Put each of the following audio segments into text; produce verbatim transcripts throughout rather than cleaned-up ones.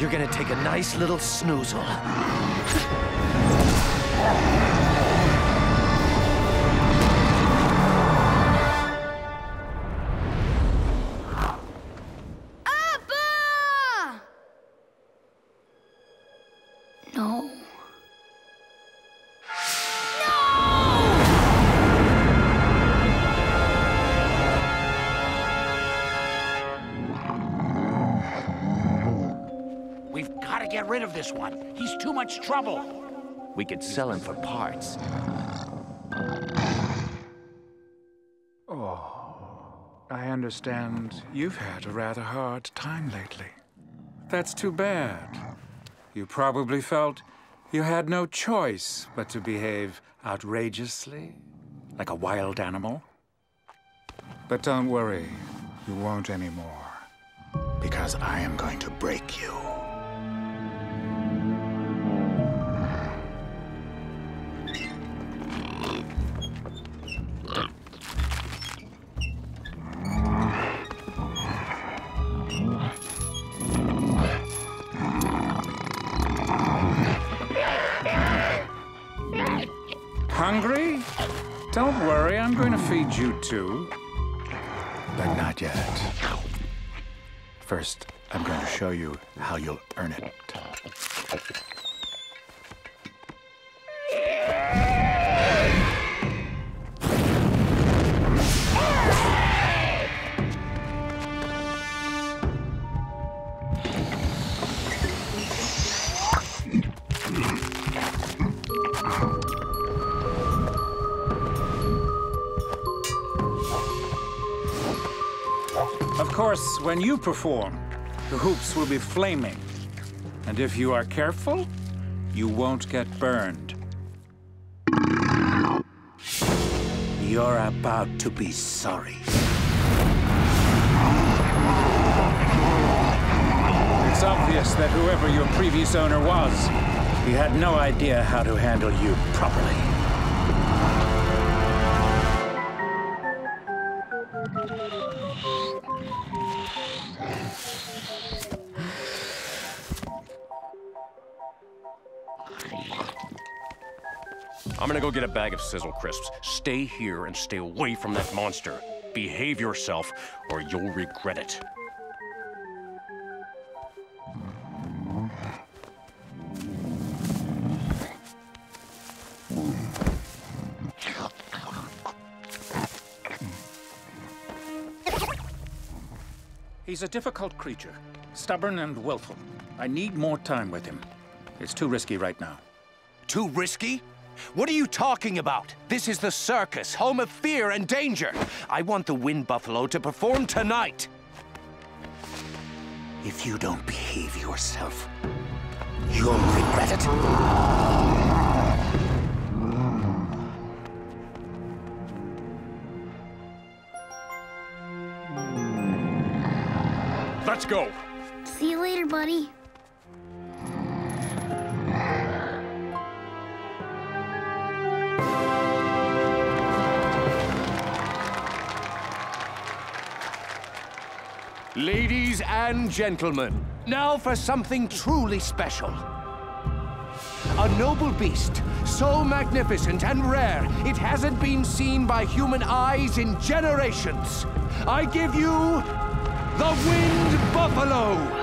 You're gonna take a nice little snoozle. Appa! No. Get rid of this one. He's too much trouble. We could sell him for parts. Oh, I understand you've had a rather hard time lately. That's too bad. You probably felt you had no choice but to behave outrageously, like a wild animal. But don't worry, you won't anymore, because I am going to break you. Hungry? Don't worry, I'm going to feed you too. But not yet. First, I'm going to show you how you'll earn it. Of course, when you perform, the hoops will be flaming. And if you are careful, you won't get burned. You're about to be sorry. It's obvious that whoever your previous owner was, he had no idea how to handle you properly. I'm gonna go get a bag of Sizzle Crisps. Stay here and stay away from that monster. Behave yourself, or you'll regret it. He's a difficult creature, stubborn and willful. I need more time with him. It's too risky right now. Too risky? What are you talking about? This is the circus, home of fear and danger. I want the Wind Buffalo to perform tonight. If you don't behave yourself, you'll regret it. Let's go. See you later, buddy. Ladies and gentlemen, now for something truly special. A noble beast, so magnificent and rare, it hasn't been seen by human eyes in generations. I give you the Wind Buffalo!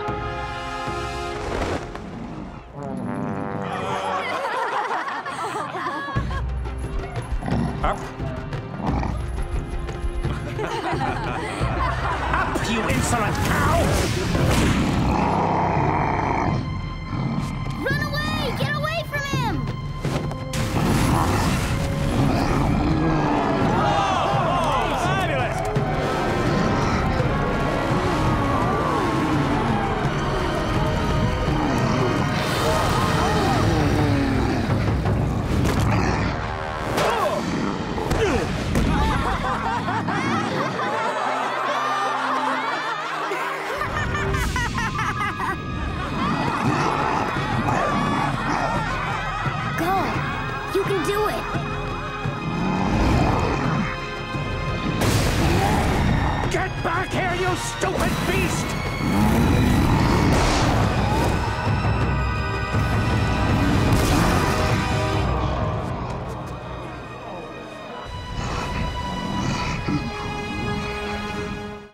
Up. Up, you insolent cow! Run away! Get away from him! Whoa! Fabulous! stupid.